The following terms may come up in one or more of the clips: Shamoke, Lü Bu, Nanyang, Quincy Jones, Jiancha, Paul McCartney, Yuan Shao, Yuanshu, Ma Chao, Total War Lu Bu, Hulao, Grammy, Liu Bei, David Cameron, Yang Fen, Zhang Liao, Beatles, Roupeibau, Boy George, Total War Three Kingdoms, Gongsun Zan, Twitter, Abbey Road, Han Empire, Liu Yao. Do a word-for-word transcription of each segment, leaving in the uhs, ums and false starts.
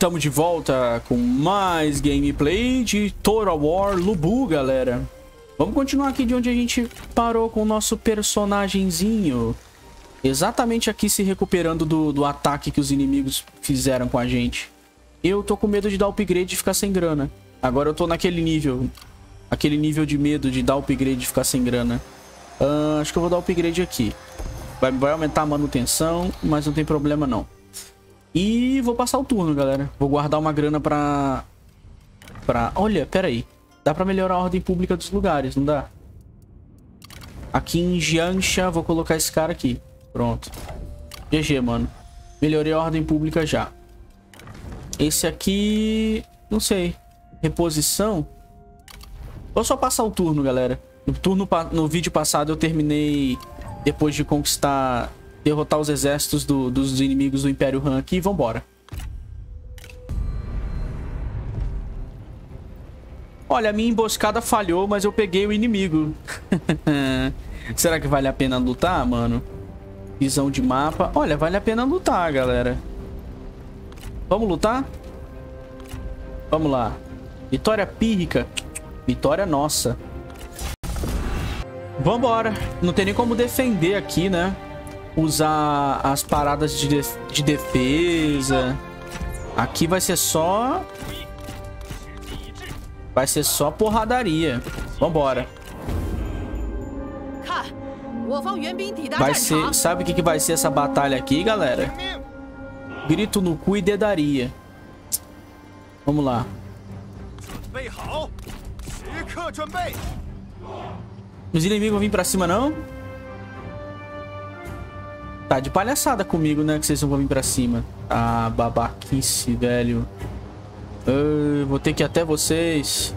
Estamos de volta com mais gameplay de Total War Lu Bu, galera. Vamos continuar aqui de onde a gente parou com o nosso personagemzinho. Exatamente aqui se recuperando do, do ataque que os inimigos fizeram com a gente. Eu tô com medo de dar upgrade e ficar sem grana. Agora eu tô naquele nível. Aquele nível de medo de dar upgrade e ficar sem grana. Uh, acho que eu vou dar upgrade aqui. Vai, vai aumentar a manutenção, mas não tem problema não. E vou passar o turno, galera. Vou guardar uma grana pra... pra... Olha, pera aí. Dá pra melhorar a ordem pública dos lugares, não dá? Aqui em Jiancha, vou colocar esse cara aqui. Pronto. G G, mano. Melhorei a ordem pública já. Esse aqui... não sei. Reposição? Vou só passar o turno, galera. No, turno, no vídeo passado eu terminei... depois de conquistar... derrotar os exércitos do, dos inimigos do Império Han aqui. Vambora. Olha, a minha emboscada falhou, mas eu peguei o inimigo. Será que vale a pena lutar, mano? Visão de mapa. Olha, vale a pena lutar, galera. Vamos lutar? Vamos lá. Vitória pírrica. Vitória nossa. Vambora. Não tem nem como defender aqui, né? Usar as paradas de, def de defesa. Aqui vai ser só... vai ser só porradaria. Vambora. Vai ser... sabe o que, que vai ser essa batalha aqui, galera? Grito no cu e dedaria. Vamos lá. Os inimigos vão vir pra cima, não? Tá de palhaçada comigo, né? Que vocês não vão vir pra cima. Ah, babaquice, velho. Eu vou ter que ir até vocês.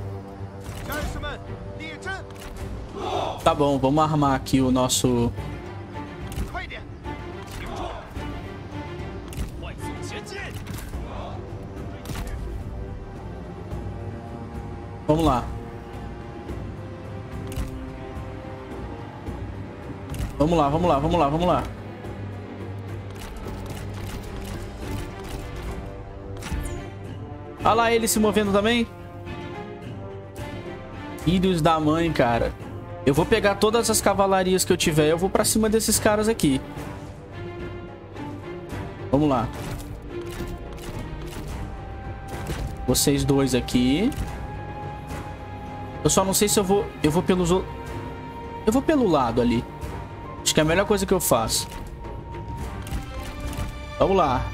Tá bom, vamos armar aqui o nosso... vamos lá. Vamos lá, vamos lá, vamos lá, vamos lá. Olha lá ele se movendo também. Filhos da mãe, cara. Eu vou pegar todas as cavalarias que eu tiver. Eu vou pra cima desses caras aqui. Vamos lá. Vocês dois aqui. Eu só não sei se eu vou... eu vou pelos... eu vou pelo lado ali. Acho que é a melhor coisa que eu faço. Vamos lá.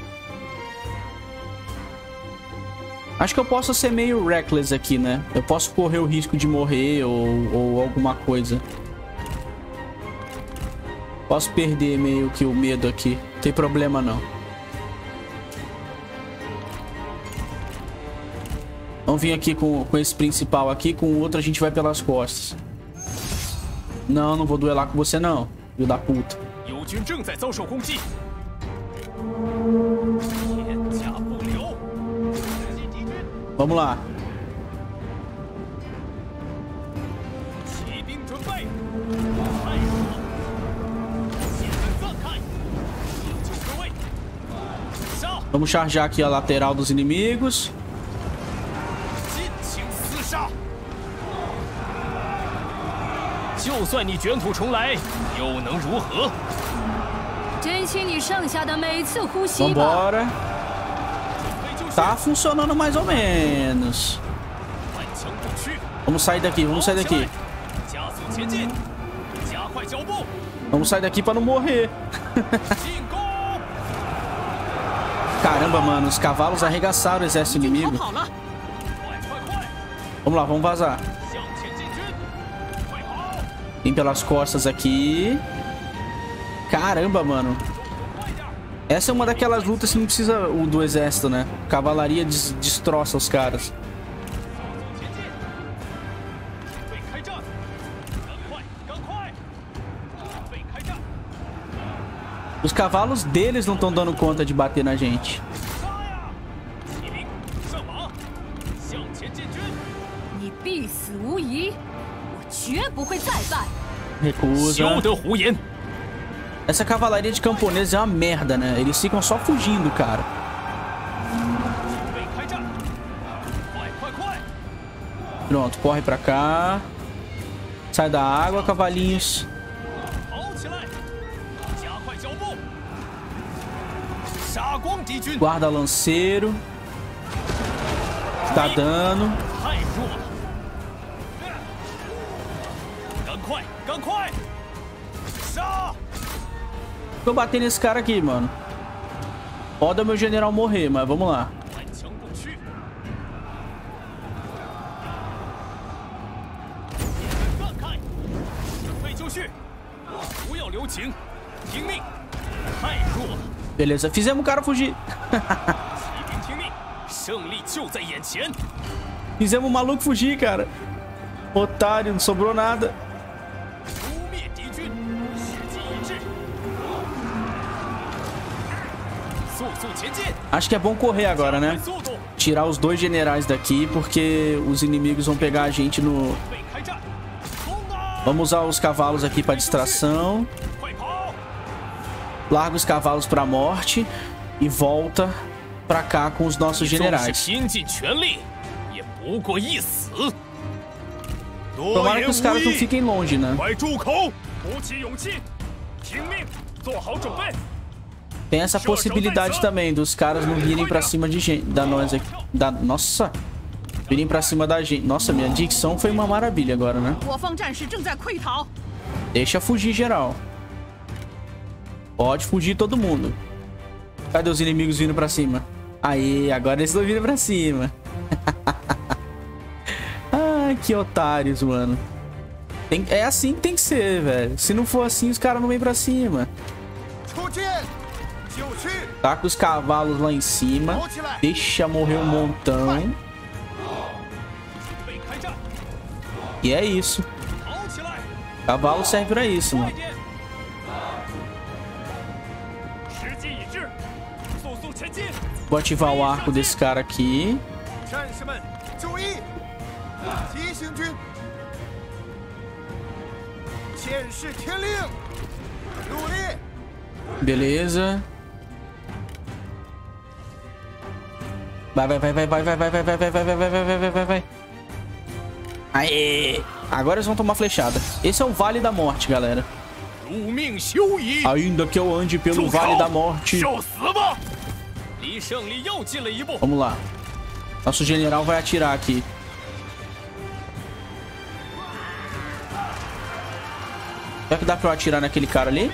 Acho que eu posso ser meio reckless aqui, né? Eu posso correr o risco de morrer ou, ou alguma coisa. Posso perder meio que o medo aqui. Não tem problema, não. Vamos vir aqui com, com esse principal aqui. Com o outro a gente vai pelas costas. Não, não vou duelar com você, não. Filho da puta. Vamos lá. Vamos charjar aqui a lateral dos inimigos. Vambora. Tá funcionando mais ou menos. Vamos sair daqui, vamos sair daqui. Vamos sair daqui pra não morrer. Caramba, mano, os cavalos arregaçaram o exército inimigo. Vamos lá, vamos vazar. Vem pelas costas aqui. Caramba, mano. Essa é uma daquelas lutas que não precisa o do exército, né? Cavalaria des destroça os caras. Os cavalos deles não estão dando conta de bater na gente. Recusa. Essa cavalaria de camponeses é uma merda, né? Eles ficam só fugindo, cara. Pronto, corre pra cá. Sai da água, cavalinhos. Guarda lanceiro. Tá dando. Vou bater nesse cara aqui, mano. Pode o meu general morrer, mas vamos lá. Beleza, fizemos o cara fugir. Fizemos o maluco fugir, cara. Otário, não sobrou nada. Acho que é bom correr agora, né? Tirar os dois generais daqui, porque os inimigos vão pegar a gente no... Vamos usar os cavalos aqui para distração. Larga os cavalos para a morte e volta para cá com os nossos generais. Tomara que os caras não fiquem longe, né? Tem essa possibilidade também dos caras não virem pra cima de gente, da nós aqui, da nossa, virem pra cima da gente. Nossa, minha dicção foi uma maravilha agora, né? Deixa fugir geral. Pode fugir todo mundo. Cadê os inimigos vindo pra cima? Aí, agora eles estão vindo pra cima. Ai, que otários, mano. Tem, é assim que tem que ser, velho. Se não for assim, os caras não vêm pra cima. Taca os cavalos lá em cima. Deixa morrer um montão. E é isso. Cavalo serve pra isso, mano. Vou ativar o arco desse cara aqui. Beleza. Vai, vai, vai, vai, vai, vai, vai, vai, vai, vai, vai, vai, vai, vai, vai, vai, vai. Aê! Agora eles vão tomar flechada. Esse é o Vale da Morte, galera. Ainda que eu ande pelo Vale da Morte. Vamos lá. Nosso general vai atirar aqui. Será que dá pra eu atirar naquele cara ali?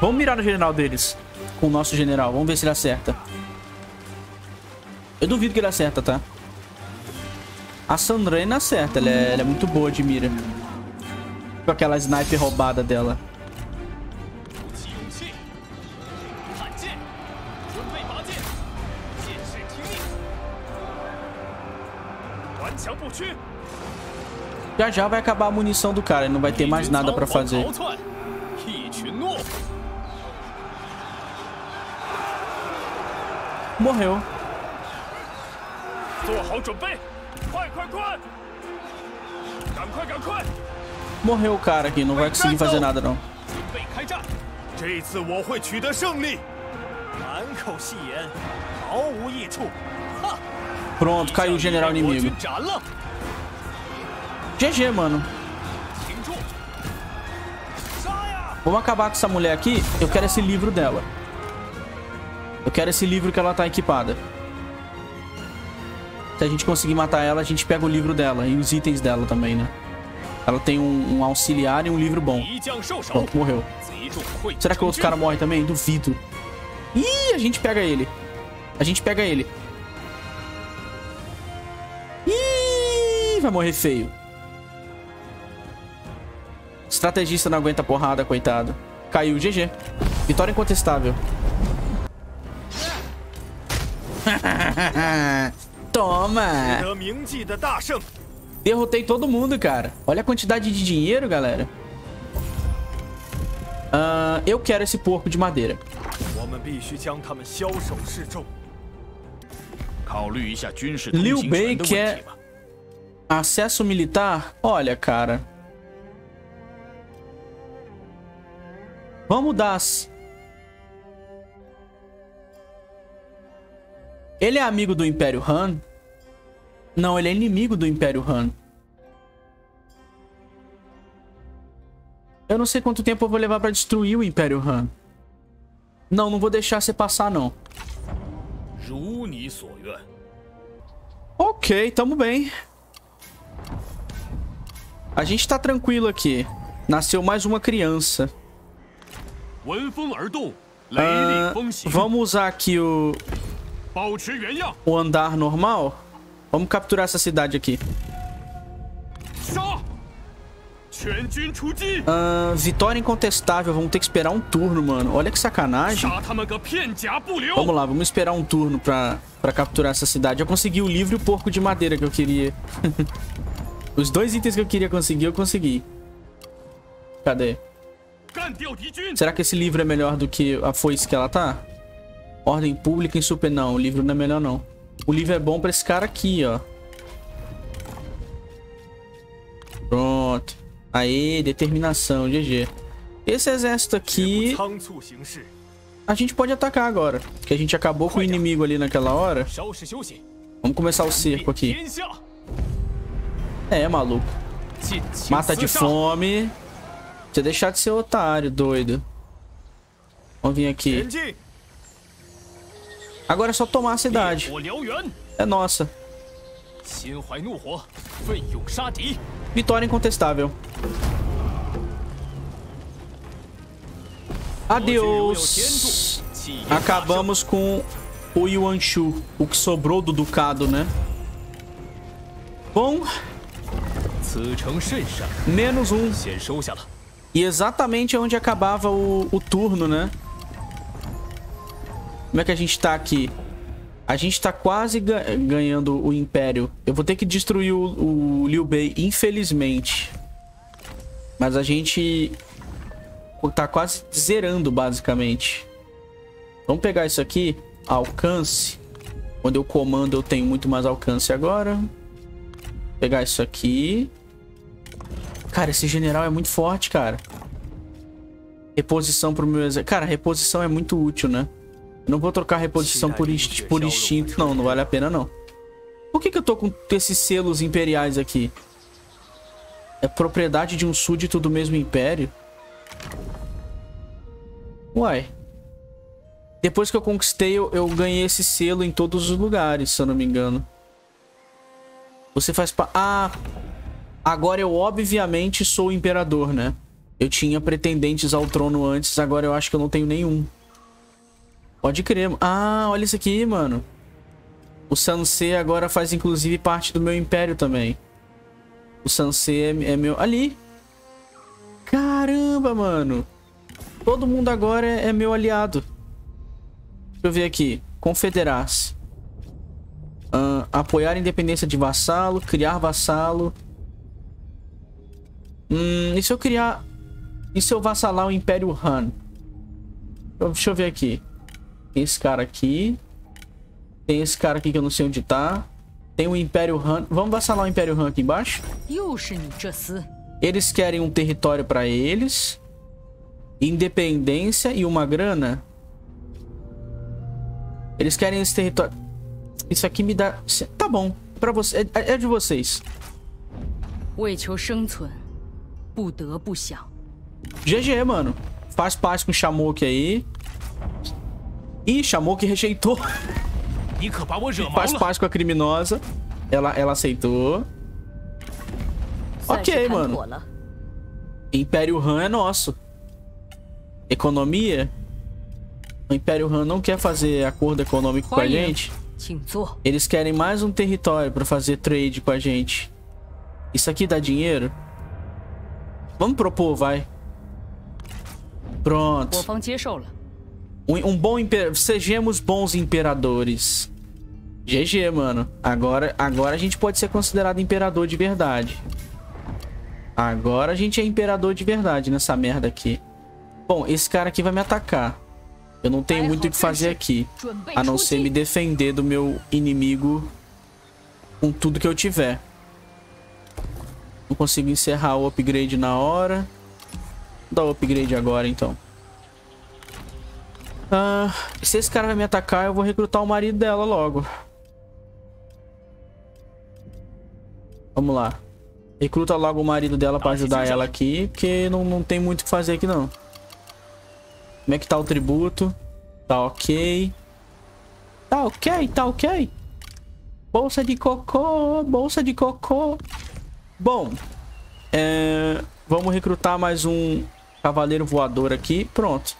Vamos mirar no general deles. Com o nosso general. Vamos ver se ele acerta. Eu duvido que ele acerta, tá? A Sandrina acerta. Ela é, ela é muito boa de mira. Com aquela sniper roubada dela. Já já vai acabar a munição do cara. Ele não vai ter mais nada pra fazer. Morreu. Morreu o cara aqui, não vai conseguir fazer nada não. Pronto, caiu o general inimigo. G G, mano. Vamos acabar com essa mulher aqui. Eu quero esse livro dela. Eu quero esse livro que ela tá equipada. Se a gente conseguir matar ela, a gente pega o livro dela e os itens dela também, né? Ela tem um, um auxiliar e um livro bom. Pronto, morreu. Será que o outro cara morre também? Duvido. Ih, a gente pega ele. A gente pega ele. Ih, vai morrer feio. Estrategista não aguenta porrada, coitado. Caiu, G G. Vitória incontestável. Toma! Derrotei todo mundo, cara. Olha a quantidade de dinheiro, galera. Uh, eu quero esse porco de madeira. Liu Bei quer acesso militar? Olha, cara. Vamos dar... Ele é amigo do Império Han. Não, ele é inimigo do Império Han. Eu não sei quanto tempo eu vou levar pra destruir o Império Han. Não, não vou deixar você passar, não. Ok, tamo bem. A gente tá tranquilo aqui. Nasceu mais uma criança. Ah, vamos usar aqui o... o andar normal. Vamos capturar essa cidade aqui. Ah, vitória incontestável. Vamos ter que esperar um turno, mano. Olha que sacanagem. Vamos lá, vamos esperar um turno pra, pra capturar essa cidade. Eu consegui o livro e o porco de madeira que eu queria. Os dois itens que eu queria conseguir, eu consegui. Cadê? Será que esse livro é melhor do que a foice que ela tá? Ordem pública em super... Não, o livro não é melhor, não. O livro é bom pra esse cara aqui, ó. Pronto. Aê, determinação, G G. Esse exército aqui... a gente pode atacar agora, porque a gente acabou com o inimigo ali naquela hora. Vamos começar o cerco aqui. É, maluco. Mata de fome. Você deixar de ser otário, doido. Vamos vir aqui. Agora é só tomar a cidade. É nossa. Vitória incontestável. Adeus. Acabamos com o Yuanshu, o que sobrou do ducado, né? Bom. Menos um. E exatamente onde acabava o, o turno, né? Como é que a gente tá aqui? A gente tá quase ga ganhando o Império. Eu vou ter que destruir o, o Liu Bei, infelizmente. Mas a gente tá quase zerando, basicamente. Vamos pegar isso aqui. Alcance. Quando eu comando, eu tenho muito mais alcance agora. Vou pegar isso aqui. Cara, esse general é muito forte, cara. Reposição pro meu exército. Cara, reposição é muito útil, né? Não vou trocar reposição por, inst por instinto, não. Não vale a pena, não. Por que que eu tô com esses selos imperiais aqui? É propriedade de um súdito do mesmo império? Uai. Depois que eu conquistei, eu, eu ganhei esse selo em todos os lugares, se eu não me engano. Você faz pa... Ah! Agora eu, obviamente, sou o imperador, né? Eu tinha pretendentes ao trono antes, agora eu acho que eu não tenho nenhum. Pode crer. Ah, olha isso aqui, mano. O Sansei agora faz, inclusive, parte do meu império também. O Sansei é, é meu... Ali! Caramba, mano. Todo mundo agora é, é meu aliado. Deixa eu ver aqui. Confederar-se. Uh, apoiar a independência de vassalo. Criar vassalo. Hum, e se eu criar... E se eu vassalar o Império Han? Deixa eu ver aqui. Tem esse cara aqui. Tem esse cara aqui que eu não sei onde tá. Tem o Império Han. Vamos vassalar o Império Han aqui embaixo. Eles querem um território pra eles. Independência e uma grana. Eles querem esse território. Isso aqui me dá... Tá bom. Pra você... É de vocês. G G, mano. Faz paz com o Shamoke aí. Ih, Shamoke rejeitou. Faz paz com a criminosa. Ela, ela aceitou. Ok, mano. Império Han é nosso. Economia. O Império Han não quer fazer acordo econômico com a gente. Eles querem mais um território pra fazer trade com a gente. Isso aqui dá dinheiro? Vamos propor, vai. Pronto. Um, um bom imperador. Sejamos bons imperadores. G G, mano. Agora, agora a gente pode ser considerado imperador de verdade. Agora a gente é imperador de verdade nessa merda aqui. Bom, esse cara aqui vai me atacar. Eu não tenho muito o que fazer aqui. A não ser me defender do meu inimigo com tudo que eu tiver. Não consigo encerrar o upgrade na hora. Vou dar o upgrade agora, então. Ah, se esse cara vai me atacar, eu vou recrutar o marido dela logo. Vamos lá. Recruta logo o marido dela pra ajudar ela aqui, porque não, não tem muito o que fazer aqui, não. Como é que tá o tributo? Tá ok. Tá ok, tá ok. Bolsa de cocô, bolsa de cocô. Bom, é... vamos recrutar mais um cavaleiro voador aqui. Pronto.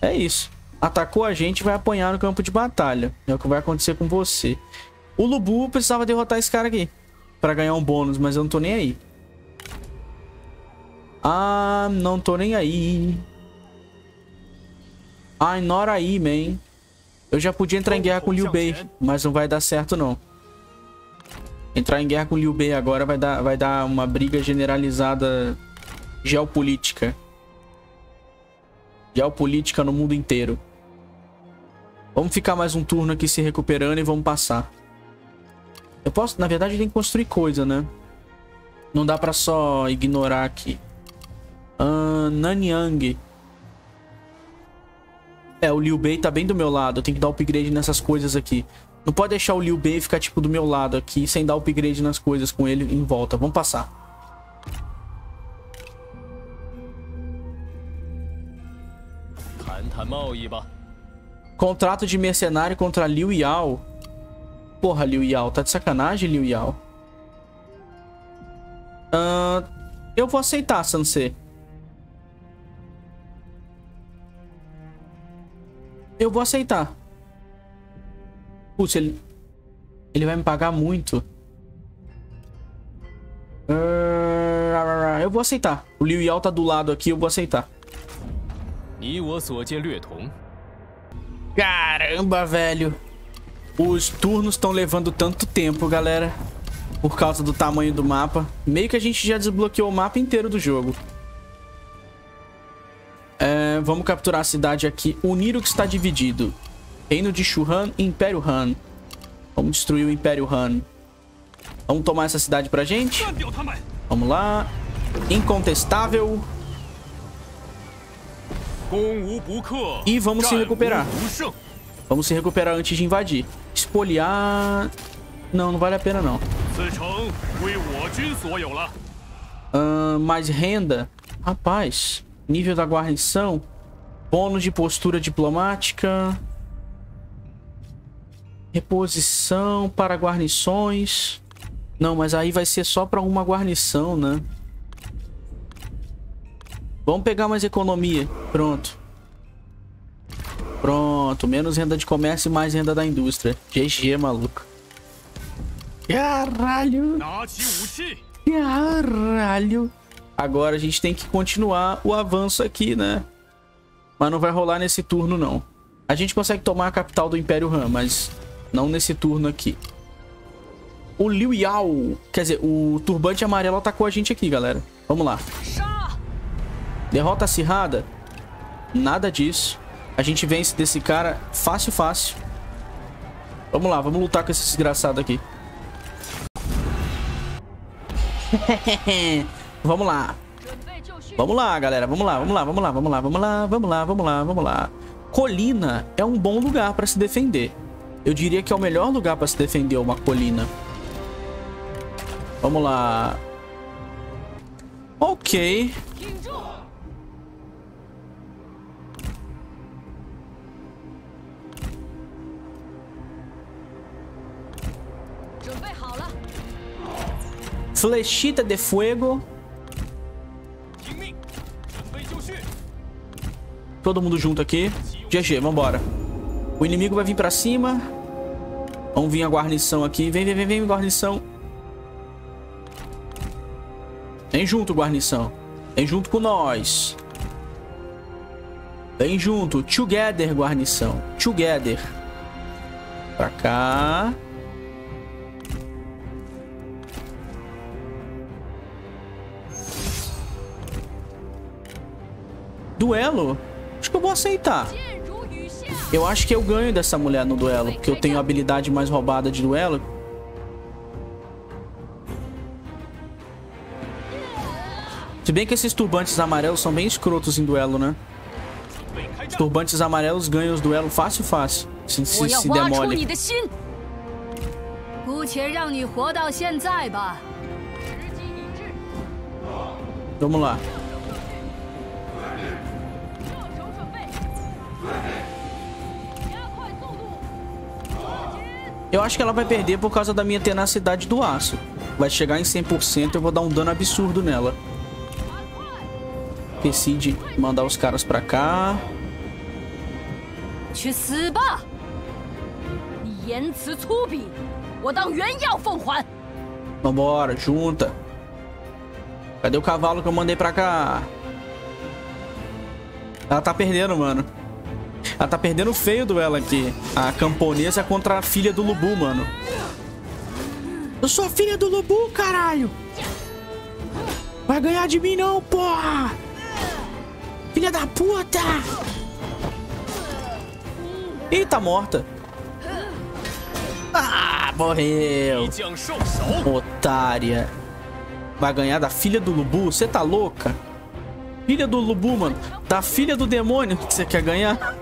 É isso. Atacou a gente, vai apanhar no campo de batalha. É o que vai acontecer com você. O Lu Bu precisava derrotar esse cara aqui pra ganhar um bônus, mas eu não tô nem aí. Ah, não tô nem aí. Ai, not aí, man. Eu já podia entrar em guerra com o Liu Bei, mas não vai dar certo, não. Entrar em guerra com o Liu Bei agora vai dar, vai dar uma briga generalizada geopolítica. Geopolítica no mundo inteiro. Vamos ficar mais um turno aqui se recuperando e vamos passar. Eu posso... Na verdade, tem que construir coisa, né? Não dá pra só ignorar aqui. Uh, Nanyang. É, o Liu Bei tá bem do meu lado. Eu tenho que dar upgrade nessas coisas aqui. Não pode deixar o Liu Bei ficar, tipo, do meu lado aqui sem dar upgrade nas coisas com ele em volta. Vamos passar. Contrato de mercenário contra Liu Yao. Porra, Liu Yao. Tá de sacanagem, Liu Yao. Uh, eu vou aceitar, Sansei. Eu vou aceitar. Putz, ele... Ele vai me pagar muito. Uh, eu vou aceitar. O Liu Yao tá do lado aqui, eu vou aceitar. Caramba, velho. Os turnos estão levando tanto tempo, galera, por causa do tamanho do mapa. Meio que a gente já desbloqueou o mapa inteiro do jogo. É, vamos capturar a cidade aqui. Unir o que está dividido. Reino de Shu Han e Império Han. Vamos destruir o Império Han. Vamos tomar essa cidade pra gente. Vamos lá. Incontestável. E vamos se recuperar. Vamos se recuperar antes de invadir. Espoliar... Não, não vale a pena, não. Uh, mais renda. Rapaz. Nível da guarnição. Bônus de postura diplomática. Reposição para guarnições. Não, mas aí vai ser só para uma guarnição, né? Vamos pegar mais economia. Pronto. Pronto. Menos renda de comércio e mais renda da indústria. G G, maluco. Caralho. Caralho. Agora a gente tem que continuar o avanço aqui, né? Mas não vai rolar nesse turno, não. A gente consegue tomar a capital do Império Han, mas não nesse turno aqui. O Liu Yao... Quer dizer, o Turbante Amarelo atacou a gente aqui, galera. Vamos lá. Derrota acirrada? Nada disso. A gente vence desse cara fácil, fácil. Vamos lá, vamos lutar com esse desgraçado aqui. Vamos lá. Vamos lá, galera. Vamos lá, vamos lá, vamos lá, vamos lá, vamos lá, vamos lá, vamos lá, vamos lá. Colina é um bom lugar pra se defender. Eu diria que é o melhor lugar pra se defender uma colina. Vamos lá. Ok. Flechita de fogo. Todo mundo junto aqui. G G, vambora. O inimigo vai vir pra cima. Vamos vir a guarnição aqui. Vem, vem, vem, vem, guarnição. Vem junto, guarnição. Vem junto com nós. Vem junto. Together, guarnição. Together. Pra cá. Duelo? Acho que eu vou aceitar. Eu acho que eu ganho dessa mulher no duelo, porque eu tenho a habilidade mais roubada de duelo. Se bem que esses turbantes amarelos são bem escrotos em duelo, né? Os turbantes amarelos ganham os duelos fácil, fácil. Se, se, se demole. Vamos lá. Eu acho que ela vai perder por causa da minha tenacidade do aço. Vai chegar em cem por cento, eu vou dar um dano absurdo nela. Decide mandar os caras pra cá. Vambora, junta. Cadê o cavalo que eu mandei pra cá? Ela tá perdendo, mano. Ela tá perdendo feio o duelo aqui. A camponesa contra a filha do Lu Bu, mano. Eu sou a filha do Lu Bu, caralho. Vai ganhar de mim não, porra. Filha da puta. Ih, tá morta. Ah, morreu. Otária. Vai ganhar da filha do Lu Bu? Você tá louca? Filha do Lu Bu, mano. Da filha do demônio que você quer ganhar?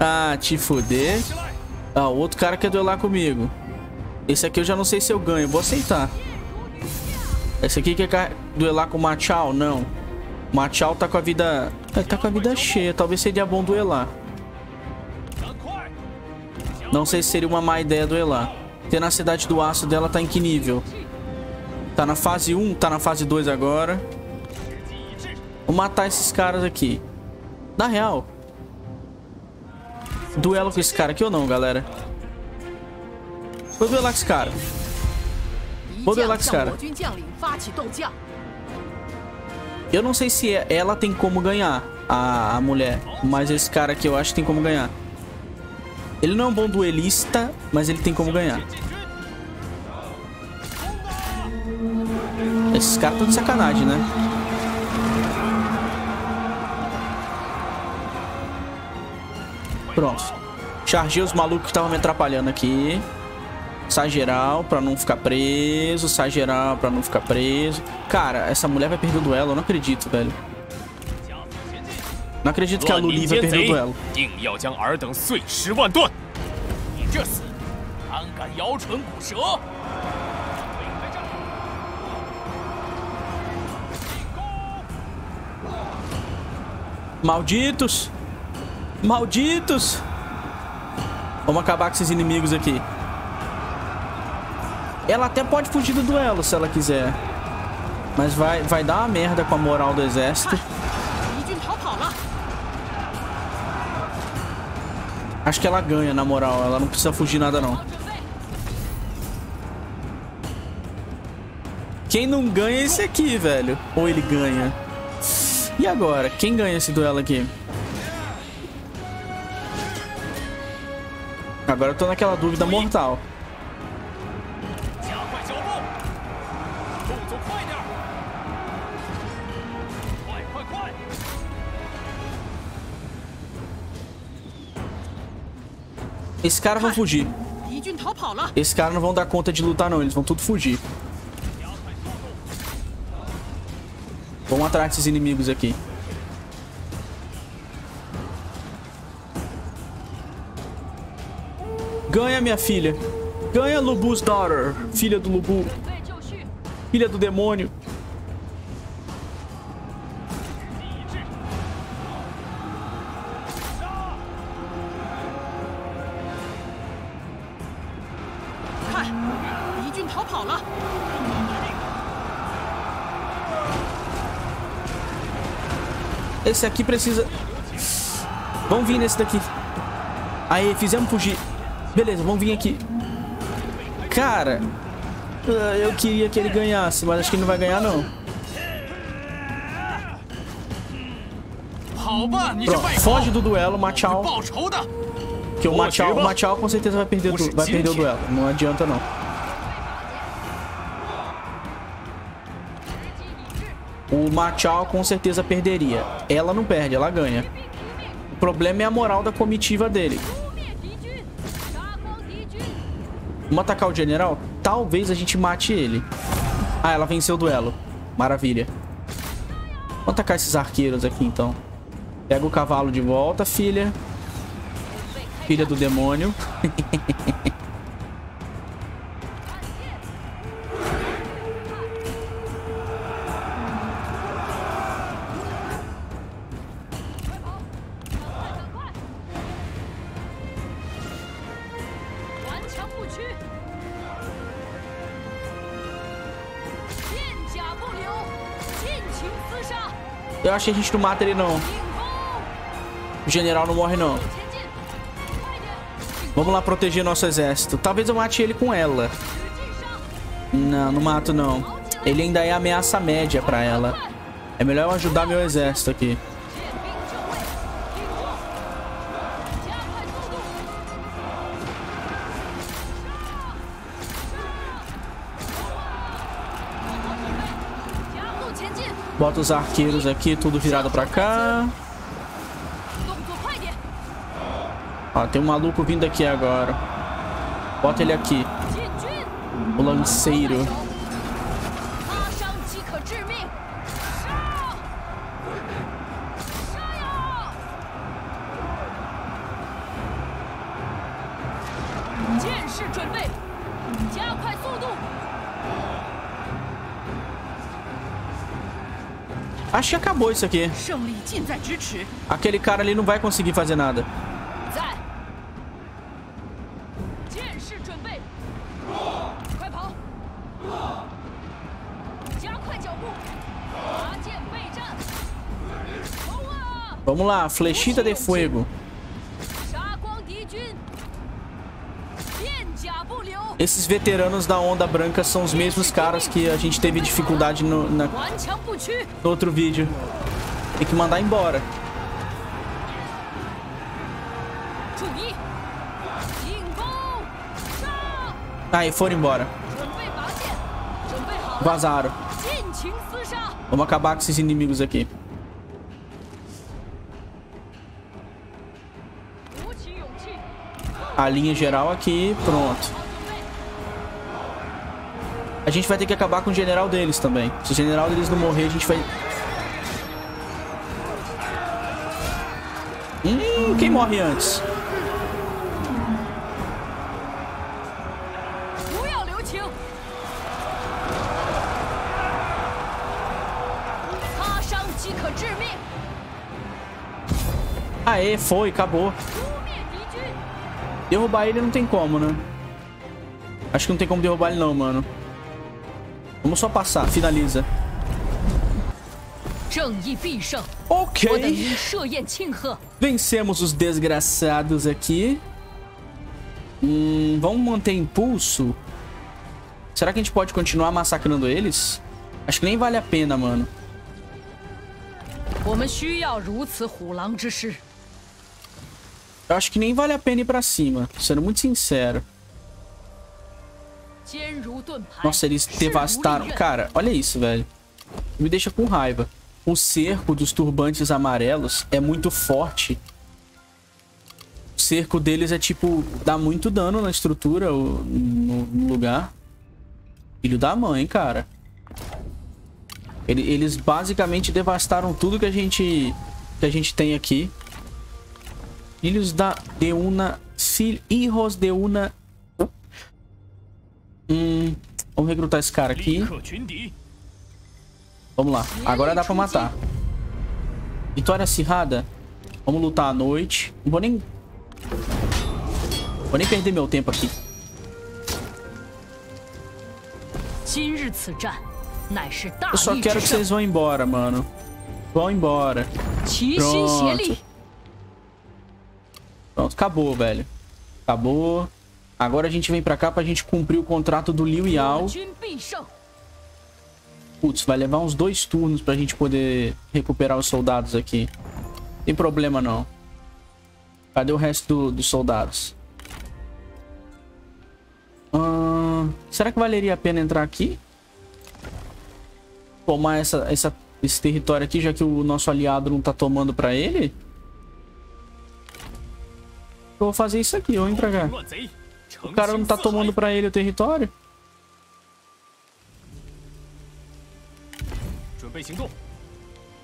Ah, te fuder. Ah, o outro cara quer duelar comigo. Esse aqui eu já não sei se eu ganho. Vou aceitar. Esse aqui quer duelar com o Ma Chao? Não. O Ma Chao tá com a vida... É, tá com a vida cheia. Talvez seria bom duelar. Não sei se seria uma má ideia duelar. Tenacidade do aço dela tá em que nível? Tá na fase um, tá na fase dois agora. Vou matar esses caras aqui. Na real, duelo com esse cara aqui ou não, galera? Vou duelar com esse cara. Vou duelar com esse cara. Eu não sei se ela tem como ganhar, a, a mulher. Mas esse cara aqui eu acho que tem como ganhar. Ele não é um bom duelista, mas ele tem como ganhar. Esses caras estão de sacanagem, né? Pronto. Chargei os malucos que estavam me atrapalhando aqui. Sai geral pra não ficar preso. Sai geral pra não ficar preso. Cara, essa mulher vai perder o duelo. Eu não acredito, velho. Não acredito que a Luli vai perder o duelo. Malditos! Malditos! Vamos acabar com esses inimigos aqui. Ela até pode fugir do duelo se ela quiser. Mas vai, vai dar uma merda com a moral do exército. Acho que ela ganha, na moral. Ela não precisa fugir nada, não. Quem não ganha é esse aqui, velho. Ou ele ganha. E agora? Quem ganha esse duelo aqui? Agora eu tô naquela dúvida mortal. Esses caras vão fugir. Esses caras não vão dar conta de lutar, não. Eles vão tudo fugir. Vamos atrás desses inimigos aqui. Ganha, minha filha. Ganha, Lu Bu's daughter. Filha do Lu Bu. Filha do demônio. Esse aqui precisa... Vamos vir nesse daqui. Aí, fizemos fugir. Beleza, vamos vir aqui. Cara, eu queria que ele ganhasse, mas acho que ele não vai ganhar, não. Pronto, foge do duelo, Ma Chao. Porque o Ma Chao, Ma Chao com certeza vai perder, do, vai perder o duelo. Não adianta, não. O Ma Chao com certeza perderia. Ela não perde, ela ganha. O problema é a moral da comitiva dele. Vamos atacar o general? Talvez a gente mate ele. Ah, ela venceu o duelo. Maravilha. Vamos atacar esses arqueiros aqui, então. Pega o cavalo de volta, filha. Filha do demônio. Eu acho que a gente não mata ele, não. O general não morre, não. Vamos lá proteger nosso exército. Talvez eu mate ele com ela. Não, não mato, não. Ele ainda é ameaça média pra ela. É melhor eu ajudar meu exército aqui. Bota os arqueiros aqui, tudo virado pra cá. Ó, tem um maluco vindo aqui agora. Bota ele aqui. O lanceiro. Acho que acabou isso aqui. Aquele cara ali não vai conseguir fazer nada. Vamos lá, flechita de fogo. Esses veteranos da Onda Branca são os mesmos caras que a gente teve dificuldade no, na, no outro vídeo. Tem que mandar embora. Aí, foram embora. Vazaram. Vamos acabar com esses inimigos aqui. A linha geral aqui, pronto. A gente vai ter que acabar com o general deles também. Se o general deles não morrer, a gente vai... Hum, quem morre antes? Aê, foi, acabou. Derrubar ele não tem como, né? Acho que não tem como derrubar ele não, mano. Vamos só passar, finaliza. Ok. Vencemos os desgraçados aqui. Hum, vamos manter impulso? Será que a gente pode continuar massacrando eles? Acho que nem vale a pena, mano. Eu acho que nem vale a pena ir pra cima, sendo muito sincero. Nossa, eles devastaram. Cara, olha isso, velho. Me deixa com raiva. O cerco dos turbantes amarelos é muito forte. O cerco deles é tipo... Dá muito dano na estrutura, no lugar. Filho da mãe, cara. Eles basicamente devastaram tudo que a gente, que a gente tem aqui. Filhos da de una hijos de una. Hum, vamos recrutar esse cara aqui. Vamos lá, agora dá pra matar. Vitória acirrada. Vamos lutar à noite. Não vou nem Vou nem perder meu tempo aqui. Eu só quero que vocês vão embora, mano. Vão embora. Pronto. Pronto, acabou, velho. Acabou. Agora a gente vem pra cá pra gente cumprir o contrato do Liu Yao. Putz, vai levar uns dois turnos pra gente poder recuperar os soldados aqui. Não tem problema, não. Cadê o resto do, dos soldados? Hum, será que valeria a pena entrar aqui? Tomar essa, essa, esse território aqui, já que o nosso aliado não tá tomando pra ele? Eu vou fazer isso aqui, eu vou entregar. O cara não tá tomando pra ele o território?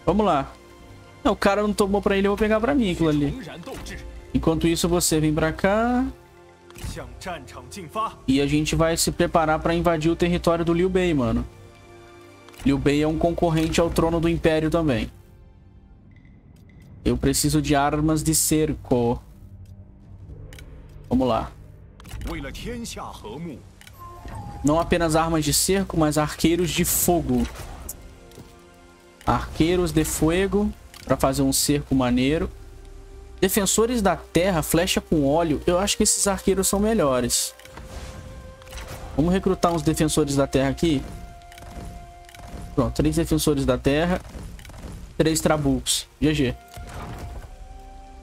Vamos lá. Não, o cara não tomou pra ele, eu vou pegar pra mim aquilo ali. Enquanto isso, você vem pra cá. E a gente vai se preparar pra invadir o território do Liu Bei, mano. Liu Bei é um concorrente ao trono do Império também. Eu preciso de armas de cerco. Vamos lá. Não apenas armas de cerco, mas arqueiros de fogo. Arqueiros de fogo para fazer um cerco maneiro. Defensores da terra, flecha com óleo. Eu acho que esses arqueiros são melhores. Vamos recrutar uns defensores da terra aqui. Pronto, três defensores da terra. Três trabucos. G G.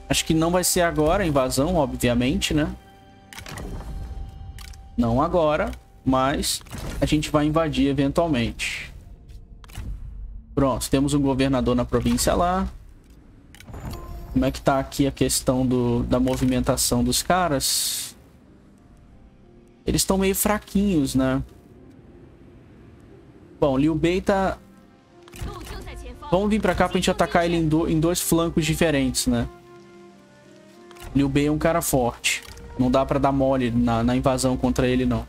Acho que não vai ser agora a invasão, obviamente, né? Não agora, mas a gente vai invadir eventualmente. Pronto, temos um governador na província lá. Como é que tá aqui a questão do, da movimentação dos caras? Eles estão meio fraquinhos, né? Bom, Liu Bei tá... Vamos vir pra cá pra gente atacar ele em, do, em dois flancos diferentes, né? Liu Bei é um cara forte. Não dá pra dar mole na, na invasão contra ele, não.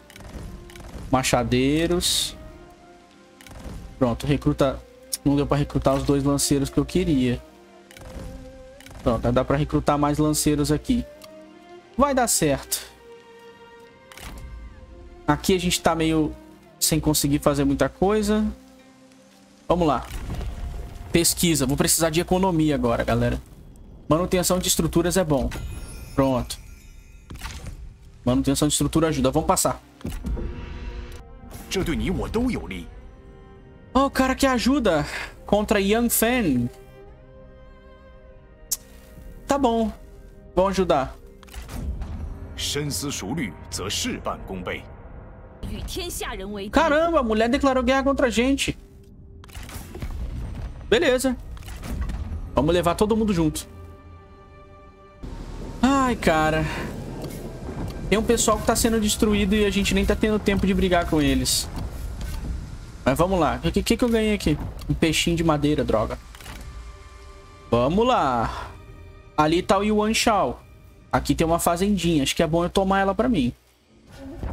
Machadeiros. Pronto, recruta... Não deu pra recrutar os dois lanceiros que eu queria. Pronto, dá pra recrutar mais lanceiros aqui. Vai dar certo. Aqui a gente tá meio sem conseguir fazer muita coisa. Vamos lá. Pesquisa. Vou precisar de economia agora, galera. Manutenção de estruturas é bom. Pronto. Manutenção de estrutura ajuda. Vamos passar. Oh, o cara que ajuda contra Yang Fen. Tá bom. Vou ajudar. Caramba, a mulher declarou guerra contra a gente. Beleza. Vamos levar todo mundo junto. Ai, cara. Tem um pessoal que tá sendo destruído e a gente nem tá tendo tempo de brigar com eles. Mas vamos lá. O que, que, que eu ganhei aqui? Um peixinho de madeira, droga. Vamos lá. Ali tá o Yuan Shao. Aqui tem uma fazendinha. Acho que é bom eu tomar ela pra mim.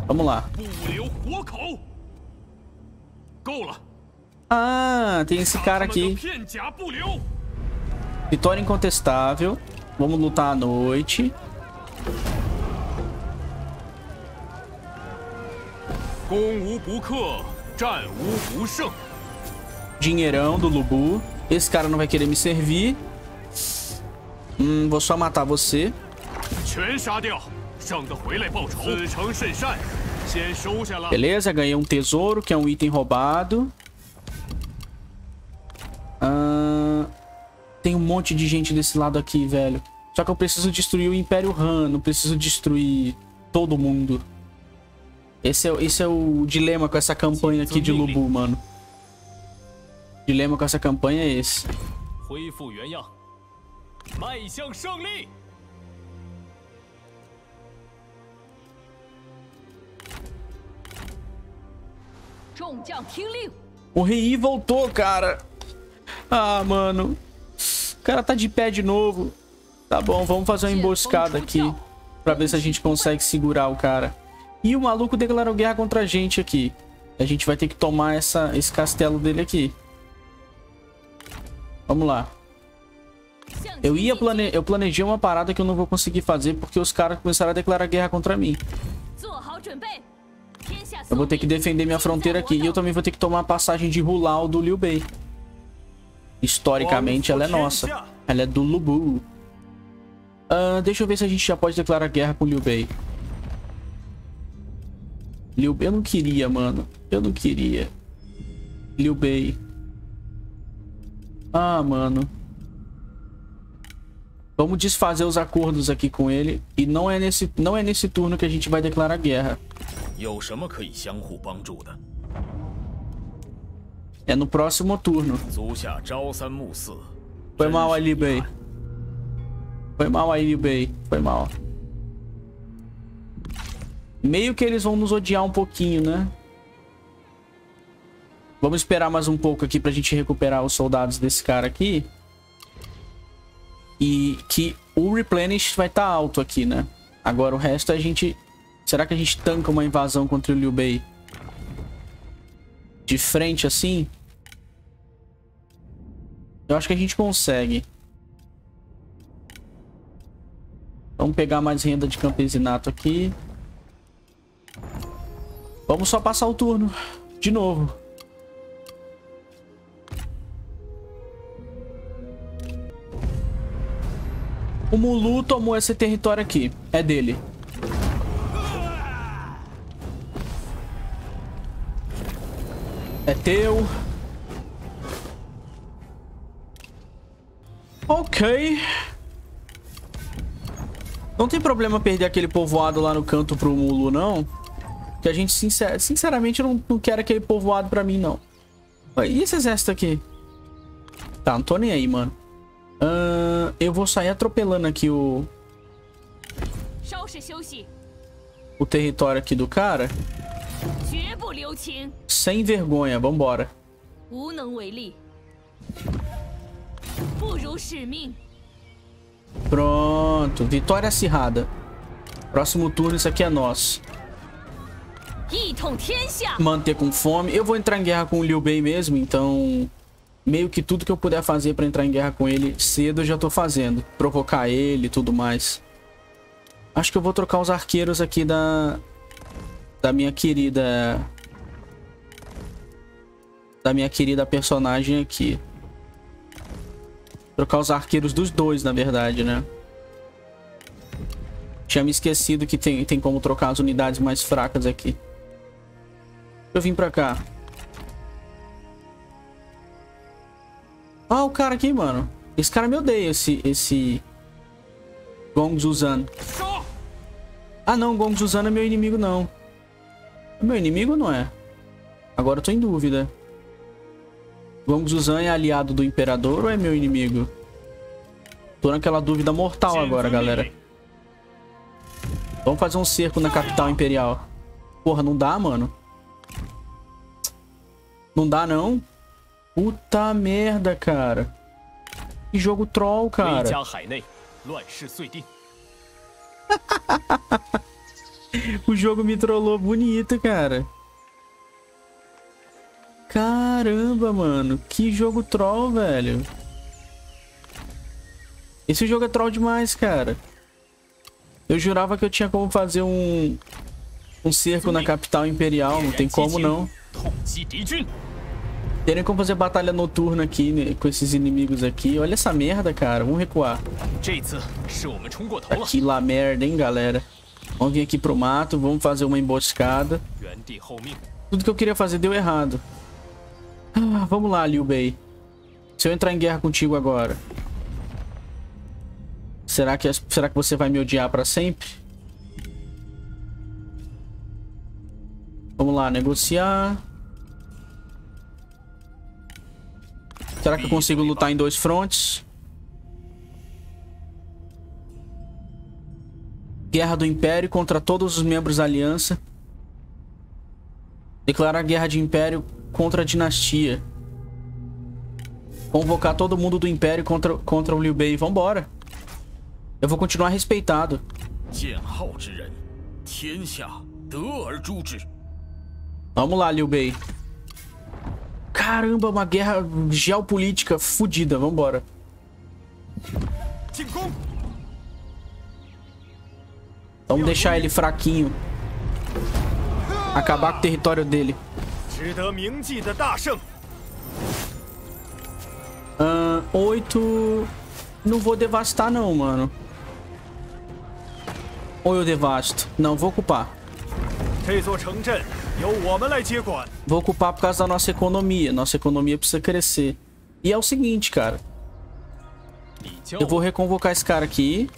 Vamos lá. Ah, tem esse cara aqui. Vitória incontestável. Vamos lutar à noite. Dinheirão do Lü Bu. Esse cara não vai querer me servir. Hum, vou só matar você. Beleza, ganhei um tesouro, que é um item roubado. Ah, tem um monte de gente desse lado aqui, velho. Só que eu preciso destruir o Império Han. Não preciso destruir todo mundo. Esse é, esse é o dilema com essa campanha aqui de Lü Bu, mano. O dilema com essa campanha é esse. O Rei voltou, cara. Ah, mano. O cara tá de pé de novo. Tá bom, vamos fazer uma emboscada aqui. Pra ver se a gente consegue segurar o cara. E o maluco declarou guerra contra a gente aqui. A gente vai ter que tomar essa, esse castelo dele aqui. Vamos lá. Eu ia plane... eu planejei uma parada que eu não vou conseguir fazer porque os caras começaram a declarar guerra contra mim. Eu vou ter que defender minha fronteira aqui. E eu também vou ter que tomar a passagem de Hulao do Liu Bei. Historicamente ela é nossa. Ela é do Lü Bu. Uh, deixa eu ver se a gente já pode declarar guerra com o Liu Bei. Liu Bei, eu não queria, mano. Eu não queria. Liu Bei. Ah, mano. Vamos desfazer os acordos aqui com ele. E não é nesse, não é nesse turno que a gente vai declarar guerra. É no próximo turno. Foi mal aí, Liu Bei. Foi mal aí, Liu Bei. Foi mal. Meio que eles vão nos odiar um pouquinho, né? Vamos esperar mais um pouco aqui pra gente recuperar os soldados desse cara aqui. E que o replenish vai estar alto aqui, né? Agora o resto a gente... Será que a gente tanca uma invasão contra o Liu Bei? De frente assim? Eu acho que a gente consegue. Vamos pegar mais renda de campesinato aqui. Vamos só passar o turno. De novo. O Mulu tomou esse território aqui. É dele. É teu. Ok. Não tem problema perder aquele povoado lá no canto pro Mulu, não. Que a gente, sincer... sinceramente, não, não quero aquele povoado pra mim, não. E esse exército aqui? Tá, não tô nem aí, mano. Uh, eu vou sair atropelando aqui o... o território aqui do cara. Sem vergonha, vambora. Pronto, vitória acirrada. Próximo turno, isso aqui é nosso. Manter com fome. Eu vou entrar em guerra com o Liu Bei mesmo, então... meio que tudo que eu puder fazer pra entrar em guerra com ele cedo eu já tô fazendo. Provocar ele e tudo mais. Acho que eu vou trocar os arqueiros aqui da... Da minha querida... Da minha querida personagem aqui. Trocar os arqueiros dos dois, na verdade, né? Tinha me esquecido que tem, tem como trocar as unidades mais fracas aqui. Deixa eu vir pra cá. Ah, o cara aqui, mano. Esse cara me odeia, esse... esse... Gongsun Zan. Ah, não. Gongsun Zan é meu inimigo, não. É meu inimigo, não é? Agora eu tô em dúvida. Gongsun Zan é aliado do imperador ou é meu inimigo? Tô naquela dúvida mortal agora, galera. Vamos fazer um cerco na capital imperial. Porra, não dá, mano. Não dá, não. Puta merda, cara. Que jogo troll, cara. O jogo me trollou bonito, cara. Caramba, mano. Que jogo troll, velho. Esse jogo é troll demais, cara. Eu jurava que eu tinha como fazer um... um cerco na capital imperial. Não tem como, não. Terem como fazer batalha noturna aqui, né, com esses inimigos aqui. Olha essa merda, cara. Vamos recuar. Aqui lá merda, hein, galera. Vamos vir aqui pro mato. Vamos fazer uma emboscada. Tudo que eu queria fazer deu errado. Ah, vamos lá, Liu Bei. Se eu entrar em guerra contigo agora... Será que, será que você vai me odiar pra sempre? Vamos lá, negociar... Será que eu consigo lutar em dois frontes? Guerra do Império contra todos os membros da Aliança. Declarar guerra de Império contra a Dinastia. Convocar todo mundo do Império contra, contra o Liu Bei. Vambora. Eu vou continuar respeitado. Vamos lá, Liu Bei. Caramba, uma guerra geopolítica fodida. Vambora. Vamos deixar ele fraquinho. Acabar com o território dele. Ah, oito... Não vou devastar, não, mano. Ou eu devasto? Não, vou ocupar. Vou ocupar por causa da nossa economia. Nossa economia precisa crescer. E é o seguinte, cara. Eu vou reconvocar esse cara aqui.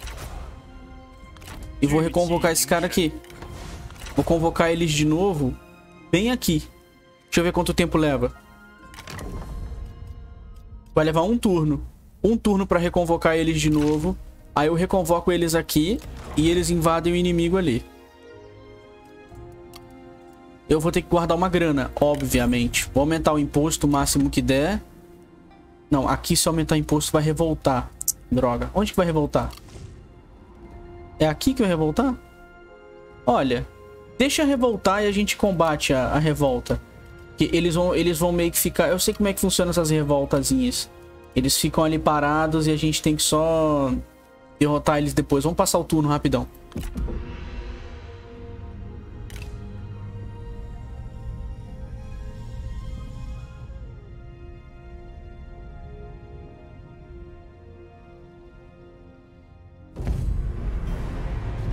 E vou reconvocar esse cara aqui. Vou convocar eles de novo. Bem aqui. Deixa eu ver quanto tempo leva. Vai levar um turno. Um turno pra reconvocar eles de novo. Aí eu reconvoco eles aqui. E eles invadem o inimigo ali. Eu vou ter que guardar uma grana, obviamente. Vou aumentar o imposto o máximo que der. Não, aqui se aumentar o imposto vai revoltar. Droga. Onde que vai revoltar? É aqui que vai revoltar? Olha, deixa revoltar e a gente combate a, a revolta. Que eles vão, eles vão meio que ficar... Eu sei como é que funcionam essas revoltazinhas. Eles ficam ali parados e a gente tem que só derrotar eles depois. Vamos passar o turno rapidão.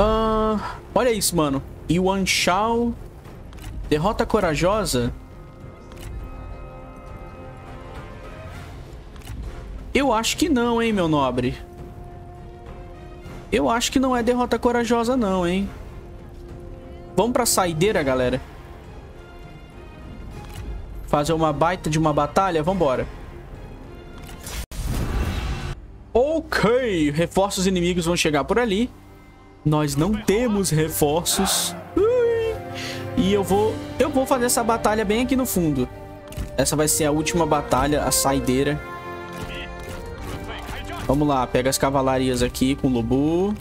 Uh, olha isso, mano. Yuan Shao. Derrota corajosa. Eu acho que não, hein, meu nobre. Eu acho que não é derrota corajosa, não, hein. Vamos pra saideira, galera. Fazer uma baita de uma batalha. Vambora. Ok. Reforços inimigos vão chegar por ali. Nós não temos reforços. Ui. E eu vou... Eu vou fazer essa batalha bem aqui no fundo. Essa vai ser a última batalha, a saideira. Vamos lá. Pega as cavalarias aqui com o Lü Bu.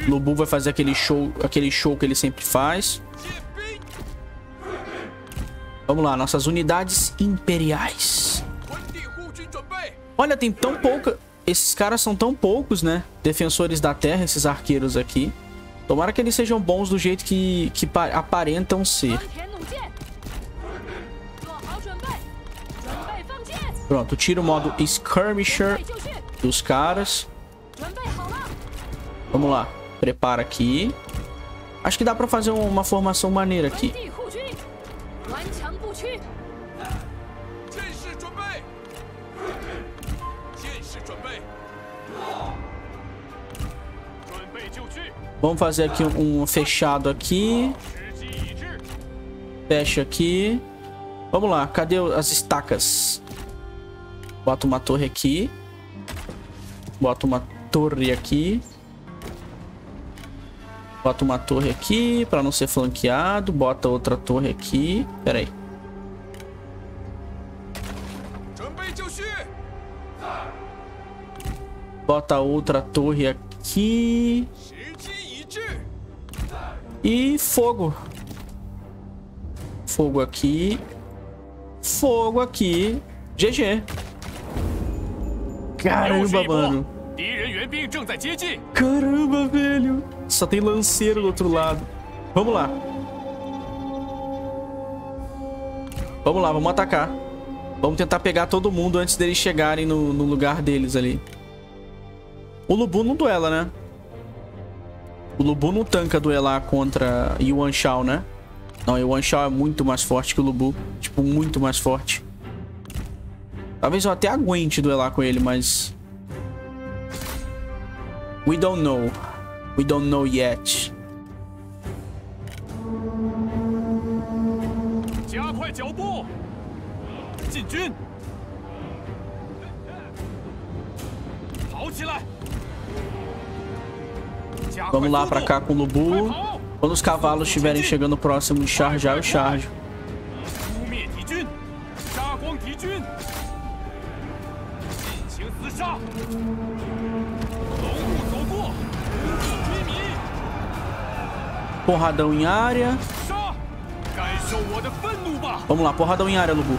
Lü Bu vai fazer aquele show, aquele show que ele sempre faz. Vamos lá, nossas unidades imperiais. Olha, tem tão pouca... Esses caras são tão poucos, né? Defensores da terra, esses arqueiros aqui. Tomara que eles sejam bons do jeito que, que aparentam ser. Pronto, tira o modo Skirmisher dos caras. Vamos lá, prepara aqui. Acho que dá pra fazer uma formação maneira aqui. Vamos fazer aqui um fechado aqui. Fecha aqui. Vamos lá, cadê as estacas? Bota uma torre aqui. Bota uma torre aqui. Bota uma torre aqui pra não ser flanqueado. Bota outra torre aqui. Pera aí. Bota outra torre aqui. E fogo. Fogo aqui. Fogo aqui. G G. Caramba, mano. Caramba, velho. Só tem lanceiro do outro lado. Vamos lá. Vamos lá, vamos atacar. Vamos tentar pegar todo mundo antes deles chegarem no, no lugar deles ali. O Lü Bu não duela, né? O Lü Bu não tanca duelar contra Yuan Shao, né? Não, Yuan Shao é muito mais forte que o Lü Bu. Tipo, muito mais forte. Talvez eu até aguente duelar com ele, mas... We don't know. We don't know yet. Vamos lá pra cá com o Lü Bu. Quando os cavalos estiverem chegando próximo de charjar, eu charjo. Porradão em área. Vamos lá, porradão em área, Lü Bu.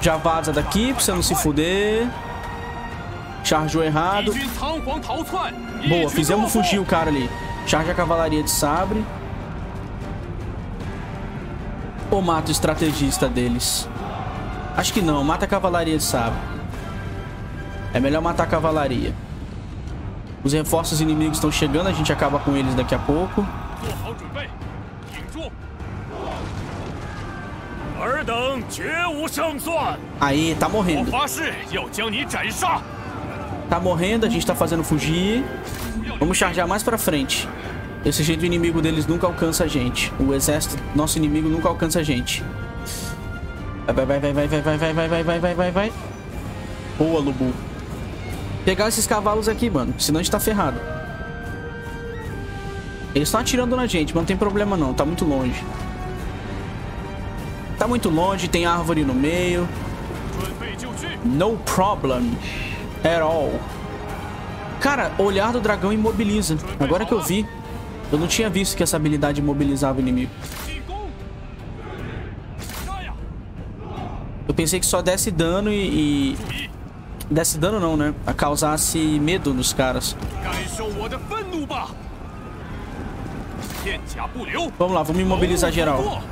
Já vaza daqui pra você não se fuder. Chargeou errado. Boa, fizemos fugir o cara ali. Charge a cavalaria de sabre. Ou mata o estrategista deles? Acho que não, mata a cavalaria de sabre. É melhor matar a cavalaria. Os reforços inimigos estão chegando, a gente acaba com eles daqui a pouco. Aí, tá morrendo. Tá morrendo, a gente tá fazendo fugir. Vamos chargear mais pra frente. Desse jeito o inimigo deles nunca alcança a gente. O exército, nosso inimigo nunca alcança a gente. Vai, vai, vai, vai, vai, vai, vai, vai, vai, vai, vai, vai, vai. Boa, Lü Bu. Pegar esses cavalos aqui, mano. Senão a gente tá ferrado. Eles estão atirando na gente, mas não tem problema não. Tá muito longe. Tá muito longe, tem árvore no meio. No problem at all. Cara, olhar do dragão imobiliza. Agora que eu vi. Eu não tinha visto que essa habilidade imobilizava o inimigo. Eu pensei que só desse dano e... e... desse dano não, né? A causasse medo nos caras. Vamos lá, vamos imobilizar geral.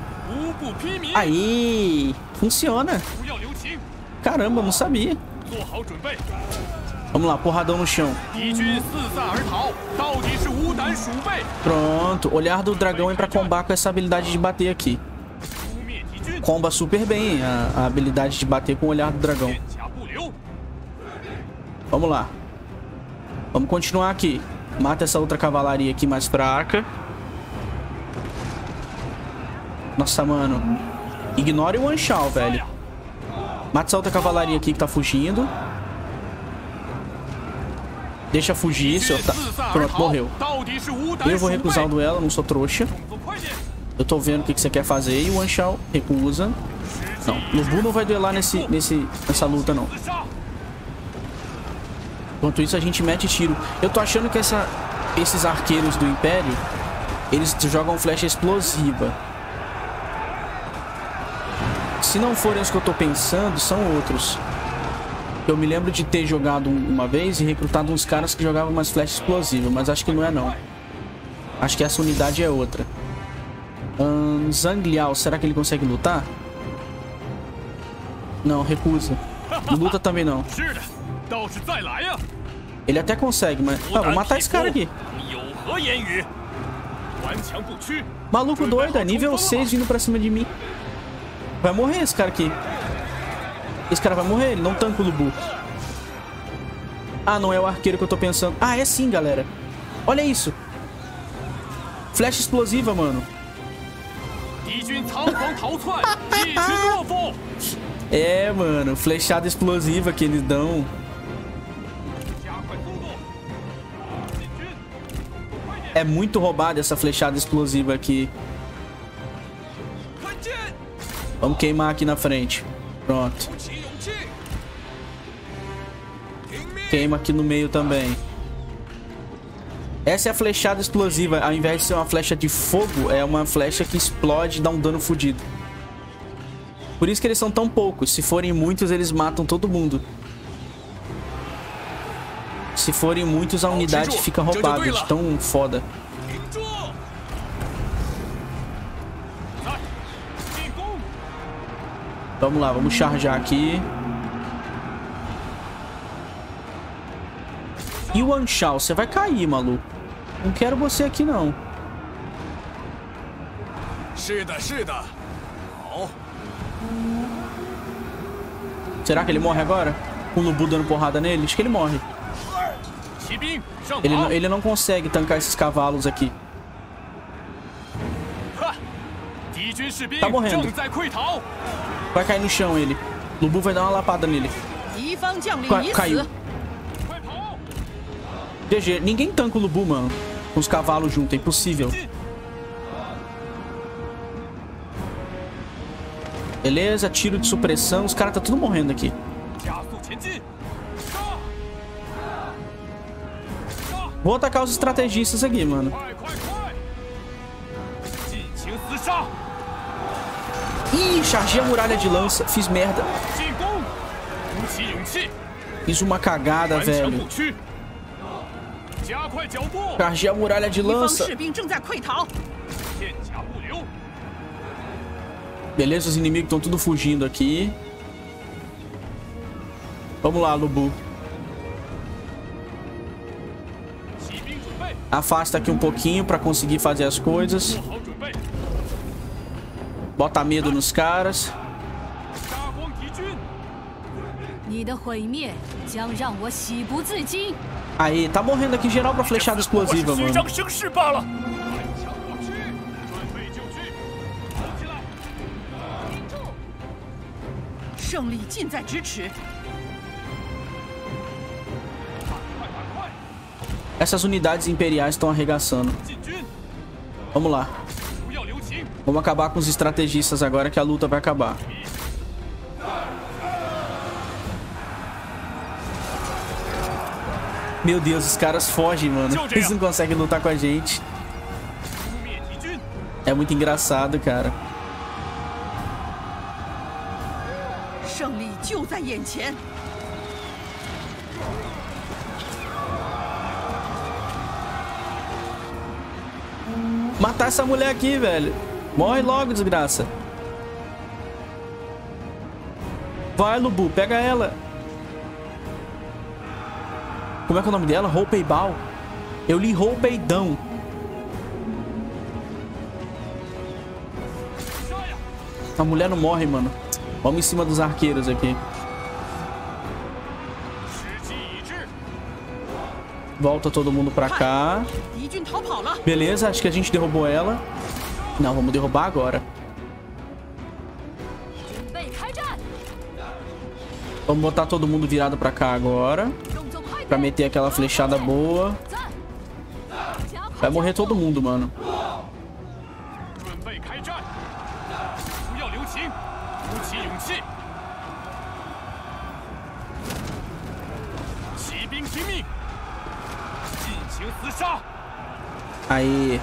Aí! Funciona! Caramba, não sabia. Vamos lá, porradão no chão. Pronto, olhar do dragão é pra combar com essa habilidade de bater aqui. Comba super bem a, a habilidade de bater com o olhar do dragão. Vamos lá. Vamos continuar aqui. Mata essa outra cavalaria aqui mais fraca. Nossa, mano. Ignora o Yuan Shao, velho. Mata essa outra cavalaria aqui que tá fugindo. Deixa fugir, seu tá. Pronto, morreu. Eu vou recusar o duelo, não sou trouxa. Eu tô vendo o que, que você quer fazer. E o Yuan Shao recusa. Não, Lü Bu não vai duelar nesse, nesse, nessa luta, não. Enquanto isso, a gente mete tiro. Eu tô achando que essa, esses arqueiros do Império, eles jogam flecha explosiva. Se não forem os que eu tô pensando, são outros. Eu me lembro de ter jogado uma vez e recrutado uns caras que jogavam umas flechas explosivas, mas acho que não é, não. Acho que essa unidade é outra. Hum, Zhang Liao, será que ele consegue lutar? Não, recusa. Luta também não. Ele até consegue, mas... Ah, vou matar esse cara aqui. Maluco doido, é nível seis vindo pra cima de mim. Vai morrer esse cara aqui. Esse cara vai morrer, ele não tanca o Lü Bu. Ah, não é o arqueiro que eu tô pensando. Ah, é sim, galera. Olha isso. Flecha explosiva, mano. É, mano. Flechada explosiva que eles dão. É muito roubada essa flechada explosiva aqui. Vamos queimar aqui na frente. Pronto. Queima aqui no meio também. Essa é a flechada explosiva. Ao invés de ser uma flecha de fogo, é uma flecha que explode e dá um dano fodido. Por isso que eles são tão poucos. Se forem muitos, eles matam todo mundo. Se forem muitos, a unidade fica roubada. De tão foda. Vamos lá, vamos charjar aqui. Yuan Shao, você vai cair, maluco. Não quero você aqui, não. Será que ele morre agora? Com o Lü Bu dando porrada nele? Acho que ele morre. Ele não, ele não consegue tancar esses cavalos aqui. Tá morrendo. Vai cair no chão ele. Lü Bu vai dar uma lapada nele. Ca caiu. G G. Ninguém tanca o Lü Bu, mano. Com os cavalos juntos. É impossível. Beleza. Tiro de supressão. Os caras tá tudo morrendo aqui. Vou atacar os estrategistas aqui, mano. Ih, chargei a muralha de lança. Fiz merda. Fiz uma cagada, velho. Chargei a muralha de lança. Beleza, os inimigos estão tudo fugindo aqui. Vamos lá, Lü Bu. Afasta aqui um pouquinho pra conseguir fazer as coisas. Bota medo nos caras. Aí, tá morrendo aqui geral pra flechada explosiva, mano. Essas unidades imperiais estão arregaçando. Vamos lá. Vamos acabar com os estrategistas agora que a luta vai acabar. Meu Deus, os caras fogem, mano. Eles não conseguem lutar com a gente. É muito engraçado, cara. Matar essa mulher aqui, velho. Morre logo, desgraça. Vai, Lü Bu, pega ela. Como é que é o nome dela? Roupeibau. Eu li Roupeidão. A mulher não morre, mano. Vamos em cima dos arqueiros aqui. Volta todo mundo pra cá. Beleza, acho que a gente derrubou ela. Não, vamos derrubar agora. Vamos botar todo mundo virado pra cá agora. Pra meter aquela flechada boa. Vai morrer todo mundo, mano. Aí.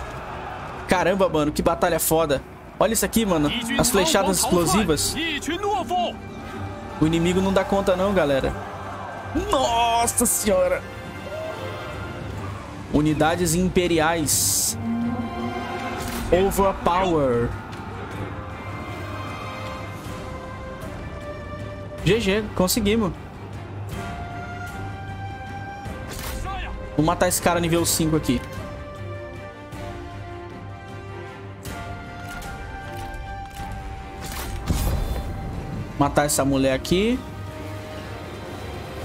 Caramba, mano, que batalha foda. Olha isso aqui, mano. As flechadas explosivas. O inimigo não dá conta não, galera. Nossa senhora. Unidades imperiais. Overpower. G G, conseguimos. Vou matar esse cara nível cinco aqui. Matar essa mulher aqui.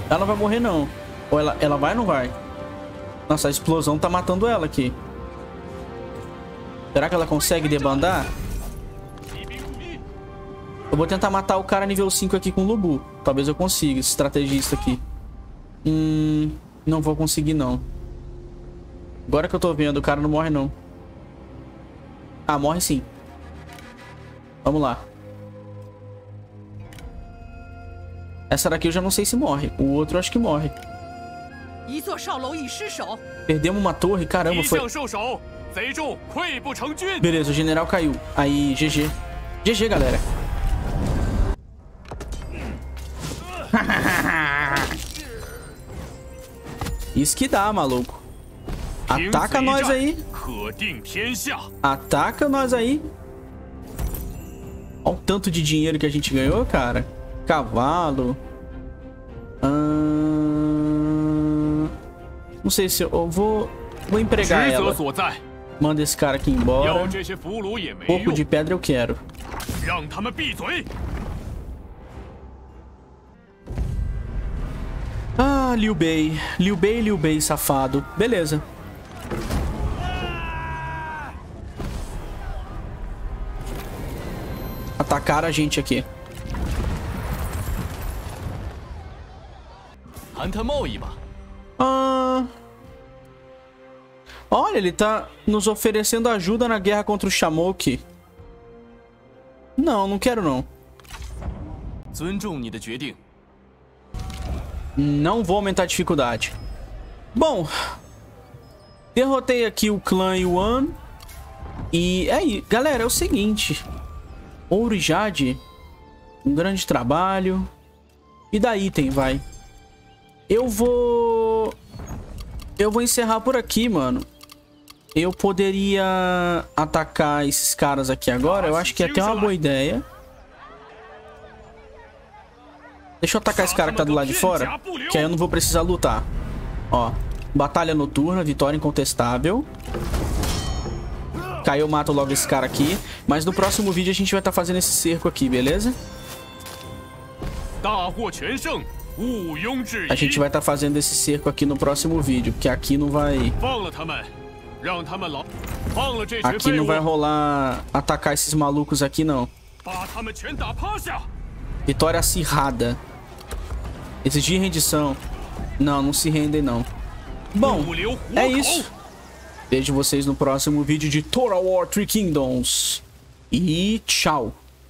Ela não vai morrer, não. Ou ela, ela vai ou não vai? Nossa, a explosão tá matando ela aqui. Será que ela consegue debandar? Eu vou tentar matar o cara nível cinco aqui com o Lü Bu. Talvez eu consiga, esse estrategista aqui. Hum... Não vou conseguir, não. Agora que eu tô vendo, o cara não morre, não. Ah, morre sim. Vamos lá. Essa daqui eu já não sei se morre. O outro eu acho que morre. Perdemos uma torre, caramba, foi... Beleza, o general caiu. Aí, G G. G G, galera. Isso que dá, maluco. Ataca nós aí. Ataca nós aí. Olha o tanto de dinheiro que a gente ganhou, cara. Cavalo. Hum... Não sei se eu, eu vou... Vou empregar ela. Manda esse cara aqui embora. Pouco de pedra eu quero. Ah, Liu Bei. Liu Bei, Liu Bei, safado. Beleza. Atacaram a gente aqui. Ah... Olha, ele tá nos oferecendo ajuda na guerra contra o Shamoke. Não, não quero não. Não vou aumentar a dificuldade. Bom, derrotei aqui o clã Yuan. E é aí, galera, é o seguinte. Ouro e Jade, um grande trabalho. E dá item, vai. Eu vou... Eu vou encerrar por aqui, mano. Eu poderia atacar esses caras aqui agora. Eu acho que é até uma boa ideia. Deixa eu atacar esse cara que tá do lado de fora, que aí eu não vou precisar lutar. Ó, batalha noturna, vitória incontestável. Caiu, eu mato logo esse cara aqui. Mas no próximo vídeo a gente vai estar tá fazendo esse cerco aqui, beleza? A gente vai estar tá fazendo esse cerco aqui no próximo vídeo, porque aqui não vai... Aqui não vai rolar atacar esses malucos aqui, não. Vitória acirrada. Exigir rendição. Não, não se rendem não. Bom, é isso. Vejo vocês no próximo vídeo de Total War Three Kingdoms. E tchau.